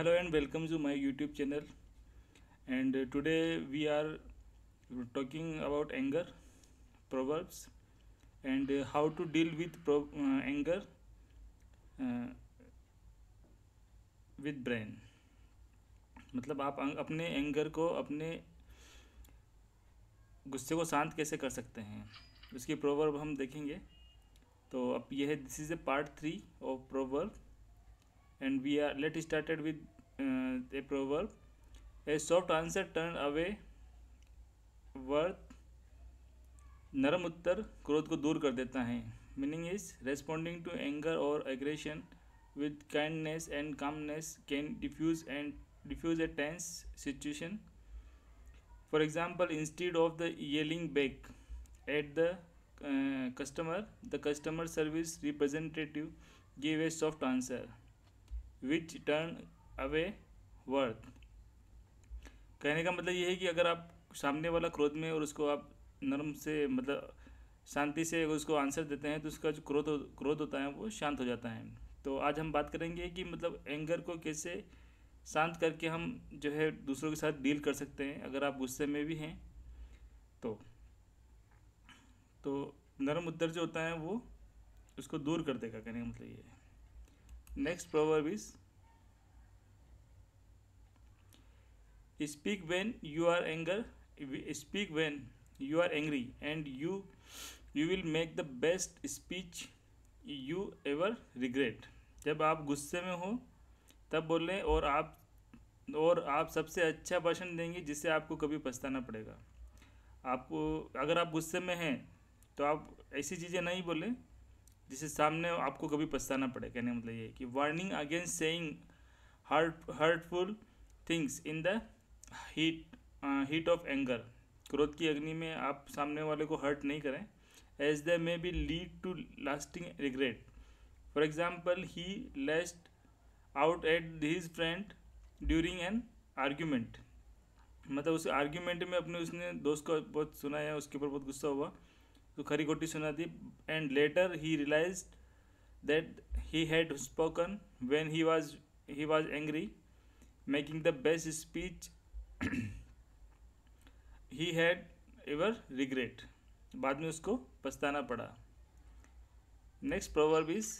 Hello and welcome to my YouTube channel, and today we are talking about anger proverbs and how to deal with anger with brain. मतलब आप अपने anger को, अपने गुस्से को शांत कैसे कर सकते हैं, उसकी प्रोवर्ब हम देखेंगे। तो अब यह है, this is a part 3 of proverb and we are let's started with a proverb. A soft answer turn away worth, नरम उत्तर क्रोध को दूर कर देता है। Meaning is responding to anger or aggression with kindness and calmness can diffuse a tense situation. For example, instead of the yelling back at the customer, the customer service representative gave a soft answer which turn away worth. कहने का मतलब यह है कि अगर आप सामने वाला क्रोध में और उसको आप नरम से, मतलब शांति से उसको आंसर देते हैं, तो उसका जो क्रोध होता है वो शांत हो जाता है। तो आज हम बात करेंगे कि मतलब एंगर को कैसे शांत करके हम जो है दूसरों के साथ डील कर सकते हैं अगर आप गुस्से में भी हैं। तो नरम उत्तर जो होता है वो उसको दूर कर देगा, कहने का मतलब ये है। Next proverb is speak when you are angry and you will make the best speech you ever regret. जब आप गुस्से में हो तब बोलें और आप सबसे अच्छा भाषण देंगे जिससे आपको कभी पछताना पड़ेगा। आपको अगर आप गुस्से में हैं तो आप ऐसी चीज़ें नहीं बोलें जिससे सामने आपको कभी पछताना पड़े। कहने का मतलब ये है कि warning against saying hurtful things in the heat of anger, क्रोध की अग्नि में आप सामने वाले को हर्ट नहीं करें, as they may be lead to lasting regret. For example, he lashed out at his friend during an argument, मतलब उस आर्ग्यूमेंट में उसने दोस्त को बहुत सुनाया, उसके ऊपर बहुत गुस्सा हुआ तो खरी खोटी सुना दी। And later he realised that he had spoken when he was angry, making the best speech he had ever regret, बाद में उसको पछताना पड़ा। Next proverb is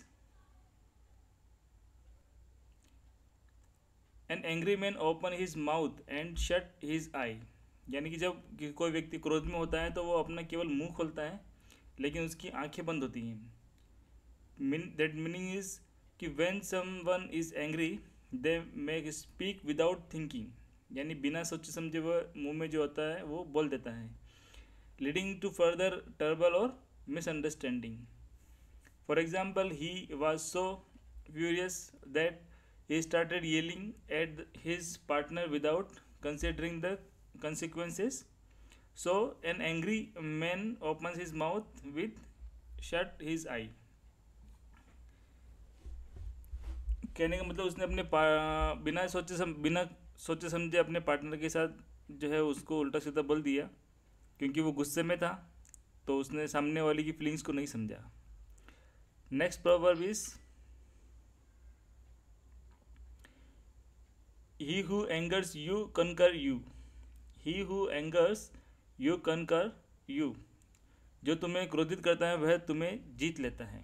an angry man open his mouth and shut his eye, यानी कि जब कोई व्यक्ति क्रोध में होता है तो वो अपना केवल मुंह खोलता है लेकिन उसकी आंखें बंद होती हैं। दैट मीनिंग इज कि when someone is angry they may speak without thinking, यानी बिना सोचे समझे वह मुंह में जो होता है वो बोल देता है, लीडिंग टू फर्दर ट्रबल और misunderstanding. For example, he was so furious that he started yelling at his partner without considering the consequences. So an angry man opens his mouth with shut his eye. कहने का मतलब उसने अपने बिना सोचे समझे अपने पार्टनर के साथ जो है उसको उल्टा सीधा बोल दिया, क्योंकि वो गुस्से में था तो उसने सामने वाले की फीलिंग्स को नहीं समझा। Next proverb is he who angers you conquer you. He who angers you conquer you, जो तुम्हें क्रोधित करता है वह तुम्हें जीत लेता है।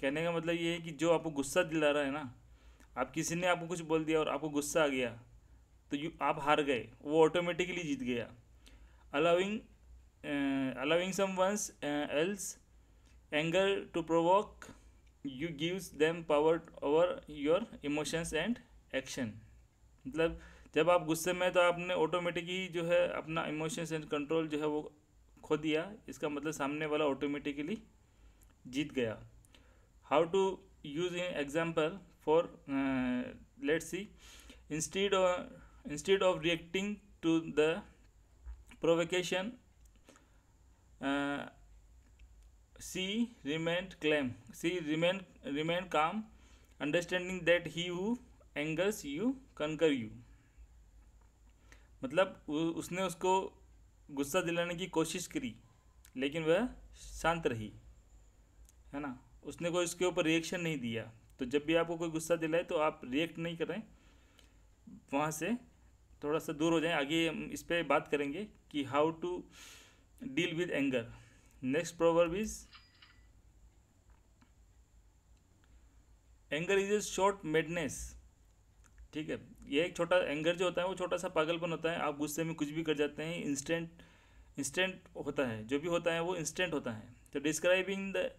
कहने का मतलब ये है कि जो आपको गुस्सा दिला रहा है ना, आप किसी ने आपको कुछ बोल दिया और आपको गुस्सा आ गया तो आप हार गए, वो ऑटोमेटिकली जीत गया। Allowing someone's else anger to provoke you gives them power over your emotions and action, मतलब जब आप गुस्से में तो आपने ऑटोमेटिकली जो है अपना इमोशंस एंड कंट्रोल जो है वो खो दिया, इसका मतलब सामने वाला ऑटोमेटिकली जीत गया। How to use in example for let's see, instead of reacting to the provocation she remain calm, understanding that he who angers you conquer you, मतलब उसने उसको गुस्सा दिलाने की कोशिश करी लेकिन वह शांत रही, है ना, उसने कोई उसके ऊपर रिएक्शन नहीं दिया। तो जब भी आपको कोई गुस्सा दिलाए तो आप रिएक्ट नहीं करें, वहाँ से थोड़ा सा दूर हो जाए। आगे हम इस पर बात करेंगे कि how to deal with anger. Next proverb is anger is a short madness. ठीक है, ये एक छोटा एंगर जो होता है वो छोटा सा पागलपन होता है। आप गुस्से में कुछ भी कर जाते हैं, इंस्टेंट होता है, जो भी होता है वो इंस्टेंट होता है। तो describing the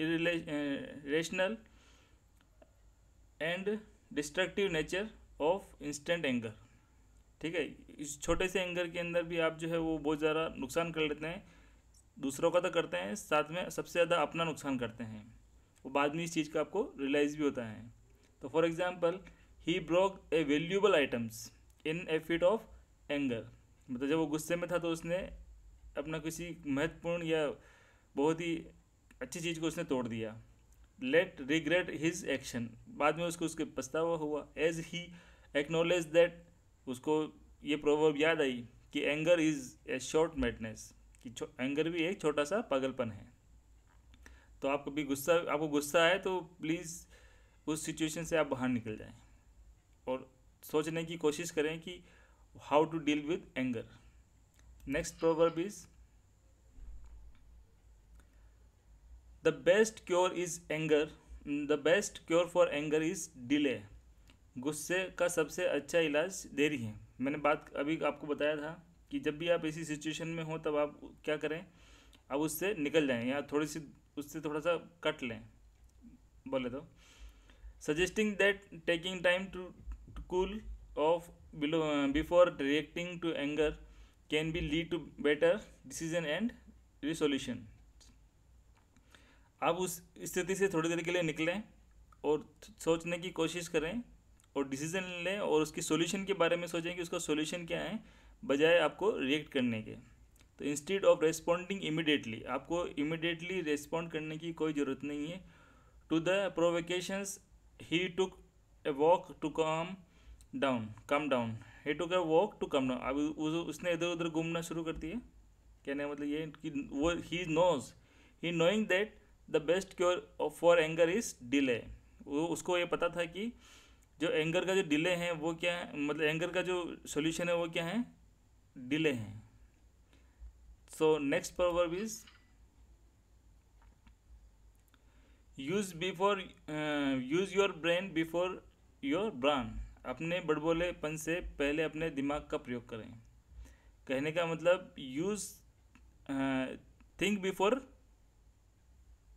irrational and destructive nature of instant anger. ठीक है, इस छोटे से एंगर के अंदर भी आप जो है वो बहुत ज़्यादा नुकसान कर लेते हैं, दूसरों का तो करते हैं, साथ में सबसे ज़्यादा अपना नुकसान करते हैं। वो बाद में इस चीज़ का आपको रियलाइज़ भी होता है। तो for example, he broke a valuable items in a fit of anger. मतलब जब वो गुस्से में था तो उसने अपना किसी महत्वपूर्ण या बहुत ही अच्छी चीज़ को उसने तोड़ दिया। लेट रिग्रेट हिज एक्शन, बाद में उसको उसके पछतावा हुआ। एज ही एक्नॉलेज दैट, उसको ये प्रोवर्ब याद आई कि anger is a short madness, कि एंगर भी एक छोटा सा पागलपन है। तो आपको भी आपको गुस्सा आए तो प्लीज़ उस सिचुएशन से आप बाहर निकल जाएं और सोचने की कोशिश करें कि how to deal with anger. Next proverb is the best cure for anger is delay. गुस्से का सबसे अच्छा इलाज देरी है। मैंने बात अभी आपको बताया था कि जब भी आप इसी सिचुएशन में हो तब आप क्या करें, आप उससे निकल जाएं या उससे थोड़ा सा कट लें। बोले तो suggesting that taking time to cool off before reacting to anger can be lead to better decision and resolution. आप उस स्थिति से थोड़ी देर के लिए निकलें और सोचने की कोशिश करें और डिसीजन लें और उसकी सॉल्यूशन के बारे में सोचें कि उसका सॉल्यूशन क्या है, बजाय आपको रिएक्ट करने के। तो इंस्टेड ऑफ रेस्पॉन्डिंग इमिडिएटली, आपको इमिडिएटली रेस्पॉन्ड करने की कोई ज़रूरत नहीं है। To the provocations he took a walk to come down. He took a walk to come down. अब उसने इधर उधर घूमना शुरू कर दिया। कहने का मतलब ये कि वो ही knowing that the best cure for anger is delay. वो उसको ये पता था कि जो एंगर का जो डिले है वो क्या है, मतलब एंगर का जो सॉल्यूशन है वो क्या है, डिले है। So next proverb is use your brain before your brawn. अपने बड़बोलेपन से पहले अपने दिमाग का प्रयोग करें। कहने का मतलब use think before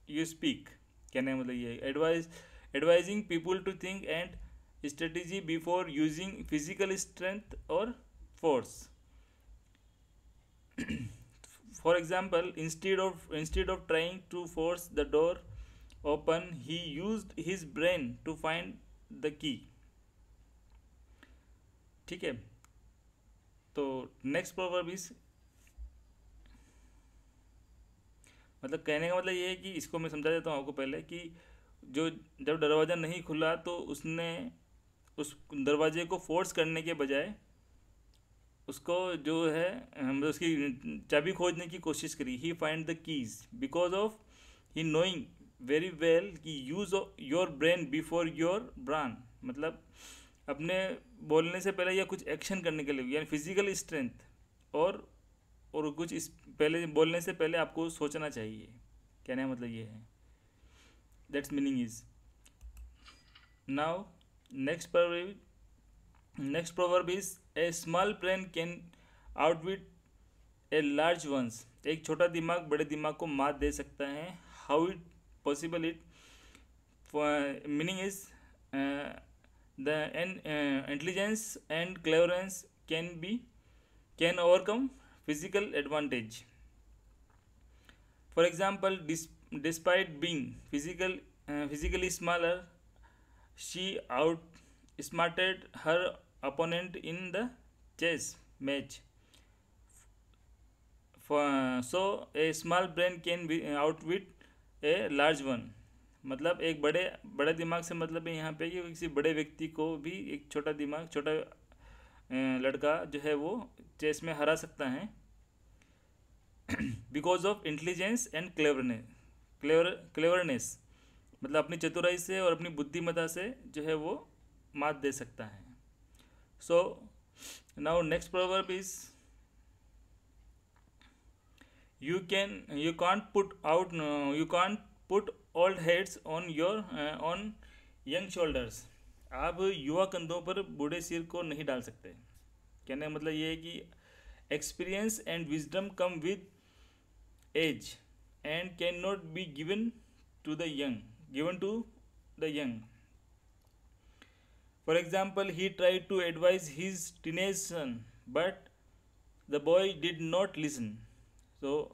you speak. कहने का मतलब ये advising people to think and strategy before using physical strength और force. For example, instead of trying to force the door open he used his brain to find the key. ठीक है, तो next proverb is, मतलब कहने का मतलब ये है कि इसको मैं समझा देता हूँ आपको पहले कि जब दरवाज़ा नहीं खुला तो उसने उस दरवाजे को फोर्स करने के बजाय उसको जो है मतलब उसकी चाबी खोजने की कोशिश करी। He find the keys because of he knowing very well कि use your brain before your brawn. मतलब अपने बोलने से पहले या कुछ एक्शन करने के लिए, यानी फिजिकल स्ट्रेंथ और कुछ इस पहले बोलने से पहले आपको सोचना चाहिए। कहने का मतलब ये है, that's meaning is. Now next proverb is a small brain can outwit a large ones. एक छोटा दिमाग बड़े दिमाग को मात दे सकता है। How it possible, it meaning is the intelligence and cleverness can overcome physical advantage. For example, despite being physically smaller, she outsmarted her opponent in the chess match. So a small brain can outwit a large one. मतलब एक बड़े दिमाग से मतलब है यहाँ पे कि किसी बड़े व्यक्ति को भी एक छोटा लड़का जो है वो चेस में हरा सकता है। Because of intelligence and cleverness, मतलब अपनी चतुराई से और अपनी बुद्धिमत्ता से जो है वो मात दे सकता है. So now next proverb is you can't put old heads on your on young shoulders. आप युवा कंधों पर बूढ़े सिर को नहीं डाल सकते. कहने का मतलब ये है कि experience and wisdom come with age and cannot be given to the young. For example, he tried to advise his teenage son, but the boy did not listen.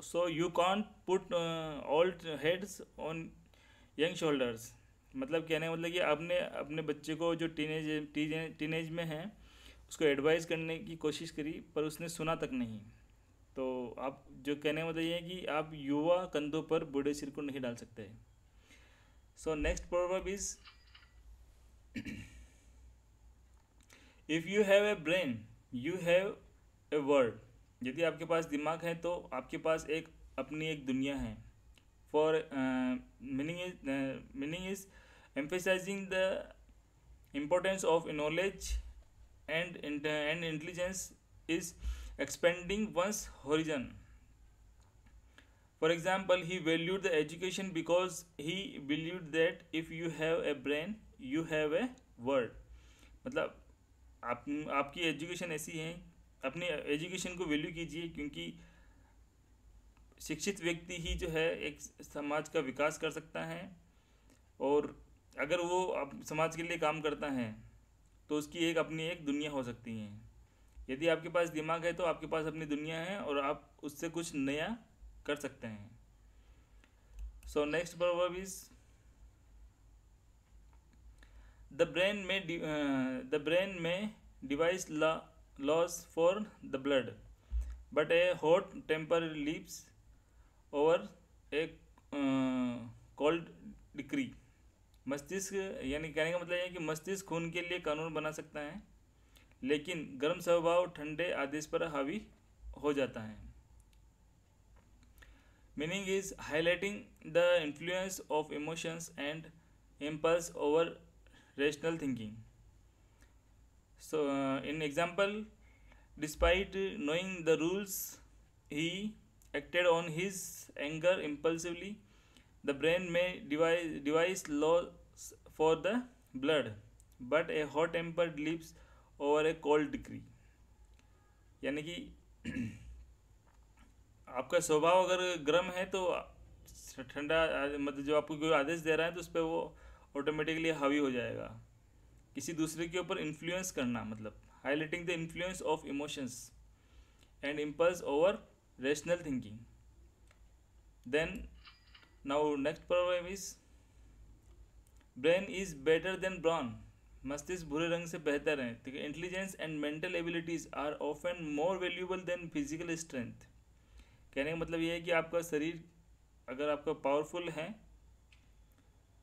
So you can't put old heads on young shoulders. मतलब कहने का मतलब कि आपने अपने बच्चे को जो टीनेज में है उसको एडवाइस करने की कोशिश करी पर उसने सुना तक नहीं. तो आप जो कहने का मतलब ये है कि आप युवा कंधों पर बूढ़े सिर को नहीं डाल सकते. So next proverb is if you have a brain you have a world. यदि आपके पास दिमाग है तो आपके पास एक अपनी एक दुनिया है. For meaning is emphasising the importance of knowledge and intelligence is expanding one's horizon. For example, he valued the education because he believed that if you have a brain, you have a world. मतलब आपकी education ऐसी है, अपनी education को value कीजिए क्योंकि शिक्षित व्यक्ति ही जो है एक समाज का विकास कर सकता है और अगर वो समाज के लिए काम करता है तो उसकी एक अपनी एक दुनिया हो सकती है. यदि आपके पास दिमाग है तो आपके पास अपनी दुनिया है और आप उससे कुछ नया कर सकते हैं. So next proverb is the brain may devise laws for the blood but a hot temper leaps over a cold decree. मस्तिष्क यानी कहने का मतलब है कि मस्तिष्क खून के लिए कानून बना सकता है लेकिन गर्म स्वभाव ठंडे आदेश पर हावी हो जाता है. Meaning is highlighting the influence of emotions and impulse over rational thinking. So in example despite knowing the rules he acted on his anger impulsively. The brain may devise laws for the blood but a hot tempered leaves और एक cold decree. यानी कि आपका स्वभाव अगर गर्म है तो ठंडा मतलब जो आपको कोई आदेश दे रहा है तो उस पर वो ऑटोमेटिकली हावी हो जाएगा. किसी दूसरे के ऊपर इन्फ्लुएंस करना मतलब highlighting the influence of emotions and impulse over rational thinking. Then now next problem is brain is better than brawn. मस्तिष्क भूरे रंग से बेहतर है. ठीक है, intelligence and mental abilities are often more valuable than physical strength. कहने का मतलब ये है कि आपका शरीर अगर आपका पावरफुल है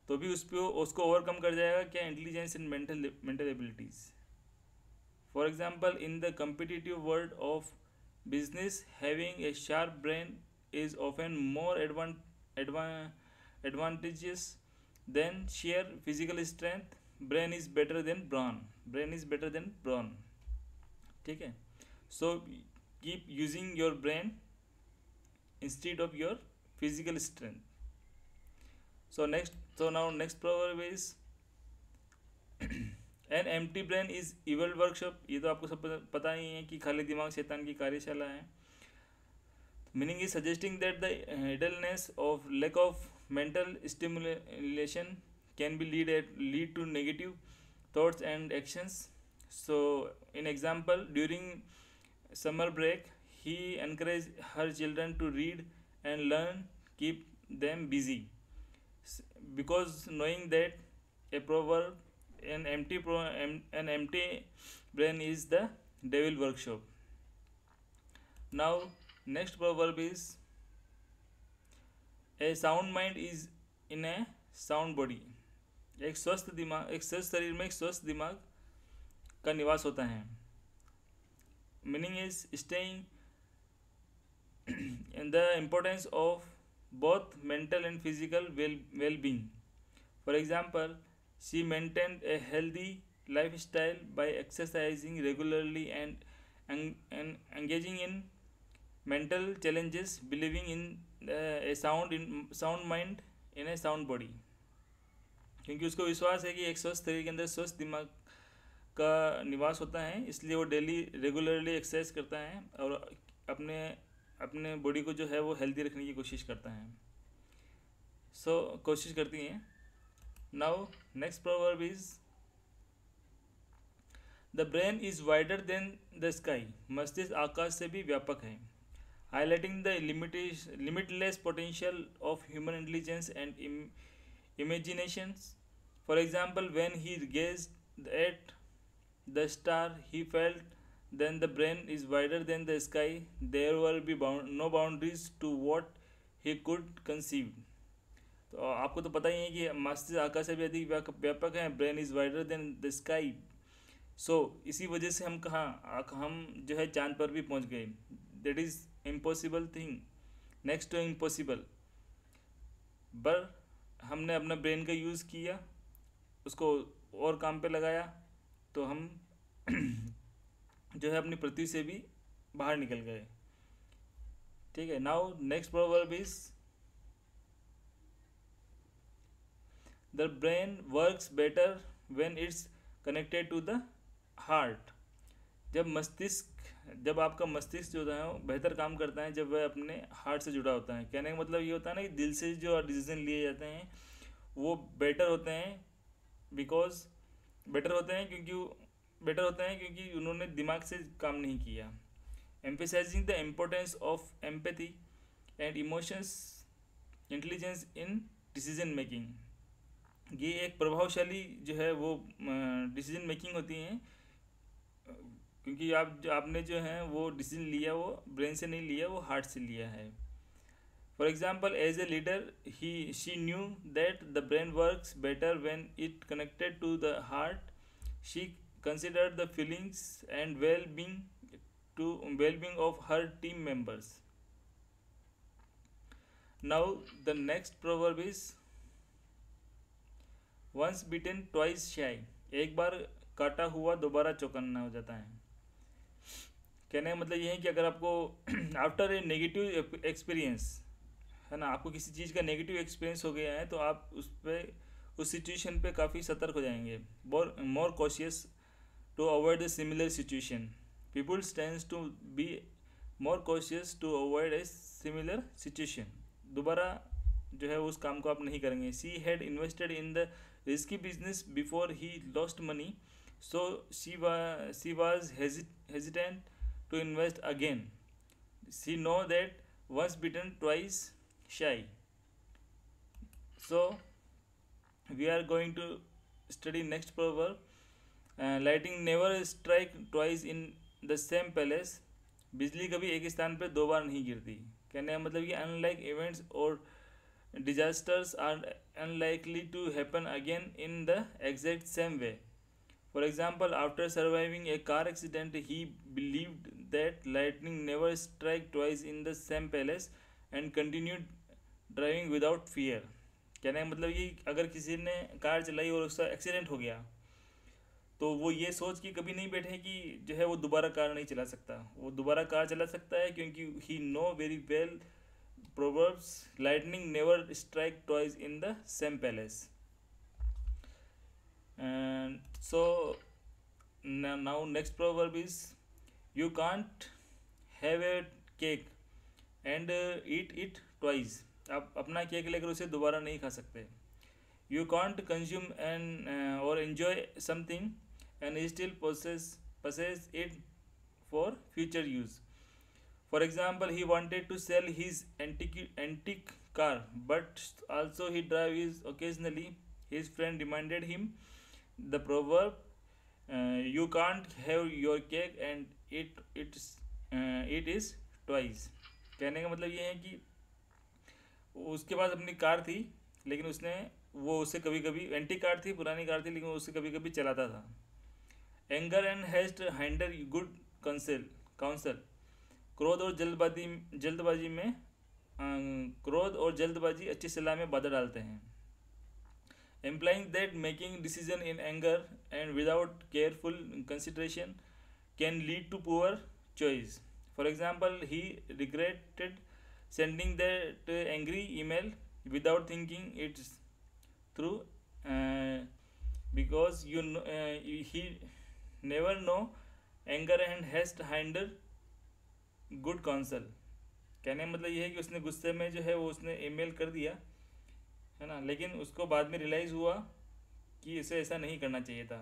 तो भी उसको ओवरकम कर जाएगा क्या intelligence and mental abilities. For example in the competitive world of business having a sharp brain is often more advantages than sheer physical strength. Brain is better than brawn. ठीक है, so keep using your brain instead of your physical strength. So now next proverb is an empty brain is evil workshop. ये तो आपको सब पता ही है कि खाली दिमाग शैतान की कार्यशाला है. Meaning is suggesting that the idleness of lack of mental stimulation can be lead to negative thoughts and actions. So in example, during summer break he encouraged her children to read and learn, keep them busy, because knowing that an empty brain is the devil workshop. Now next proverb is a sound mind is in a sound body. एक स्वस्थ शरीर में एक स्वस्थ दिमाग का निवास होता है. Meaning is staying in the importance of both mental and physical well being. For example she maintained a healthy lifestyle by exercising regularly and engaging in mental challenges, believing in a sound mind in a sound body. क्योंकि उसको विश्वास है कि एक स्वस्थ शरीर के अंदर स्वस्थ दिमाग का निवास होता है, इसलिए वो डेली रेगुलरली एक्सरसाइज करता है और अपने बॉडी को जो है वो हेल्दी रखने की कोशिश करता है, कोशिश करती हैं. Now next proverb is the brain is wider than the sky. मस्तिष्क आकाश से भी व्यापक है. Highlighting the limitless potential of human intelligence and imaginations. For example, when he gazed at the star, he felt then the brain is wider than the sky. There will be no boundaries to what he could conceive. तो आपको तो पता ही है कि मस्तिष्क आकाश से भी अधिक व्यापक है. Brain is wider than the sky. So इसी वजह से हम जो है चांद पर भी पहुँच गए. That is impossible thing. Next to impossible. But हमने अपना ब्रेन का यूज़ किया, उसको और काम पे लगाया, तो हम जो है अपनी पृथ्वी से भी बाहर निकल गए. ठीक है. Now next proverb is the brain works better when it's connected to the heart. जब आपका मस्तिष्क जो है बेहतर काम करता है जब वह अपने हार्ट से जुड़ा होता है. कहने का मतलब ये होता है ना कि दिल से जो डिसीजन लिए जाते हैं वो बेटर होते हैं क्योंकि उन्होंने दिमाग से काम नहीं किया. Emphasising the importance of empathy and emotions intelligence in decision making. ये एक प्रभावशाली जो है वो डिसीजन मेकिंग होती है, क्योंकि आपने जो है वो डिसीजन लिया वो ब्रेन से नहीं लिया, वो हार्ट से लिया है. For example as a leader she knew that the brain works better when it connected to the heart. She considered the feelings and wellbeing of her team members. Now the next proverb is once beaten twice shy. एक बार काटा हुआ दोबारा चौकन्ना हो जाता है. कहने का मतलब ये है कि अगर आपको आफ्टर ए नेगेटिव एक्सपीरियंस है ना, आपको किसी चीज़ का नेगेटिव एक्सपीरियंस हो गया है तो आप उस सिचुएशन पे काफ़ी सतर्क हो जाएंगे. More cautious to avoid a similar situation. Peoples tends to be more cautious to avoid a similar situation. दोबारा जो है उस काम को आप नहीं करेंगे. She had invested in the risky business before he lost money. So she was hesitant to invest again. She know that once bitten, twice shy. So we are going to study next proverb. Lightning never strike twice in the same palace. बिजली कभी एक स्थान पर दो बार नहीं गिरती. कहने का मतलब कि unlike events or disasters are unlikely to happen again in the exact same way. For example, after surviving a car accident, he believed that lightning never strike twice in the same palace and continued driving without fear. कहने का मतलब ये अगर किसी ने car चलाई और उसका एक्सीडेंट हो गया तो वो ये सोच के कभी नहीं बैठे कि जो है वो दोबारा कार नहीं चला सकता. वो दोबारा कार चला सकता है क्योंकि he know very well proverbs lightning never strike twice in the same palace. And so now next proverb is you can't have a cake and eat it twice. आप अपना केक लेकर उसे दोबारा नहीं खा सकते. You can't consume or enjoy something and still possess it for future use. For example, he wanted to sell his antique car, but also he drives occasionally. His friend reminded him the proverb you can't have your cake and it is twice. कहने का मतलब ये है कि उसके पास अपनी car थी लेकिन उसे कभी कभी एंटीक कार थी, पुरानी कार थी, लेकिन उसे कभी कभी चलाता था. Anger and haste hinder good counsel. क्रोध और जल्दबाजी अच्छी सलाह में बाधा डालते हैं. implying that making decision in anger and without careful consideration can lead to poor choice. For example, he regretted sending that angry email without thinking it through because he never know anger and has hinder good counsel. कहने का मतलब ये है कि उसने गुस्से में जो है वो उसने ईमेल कर दिया है ना, लेकिन उसको बाद में रियलाइज़ हुआ कि इसे ऐसा नहीं करना चाहिए था.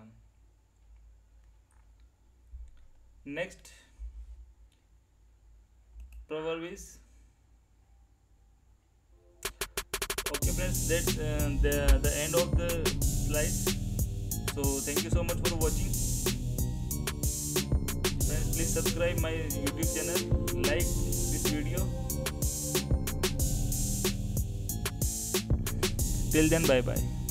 Next proverb is okay friends, that's the end of the slides. So thank you so much for watching friends. Please subscribe my YouTube channel, like this video. Till then, bye bye.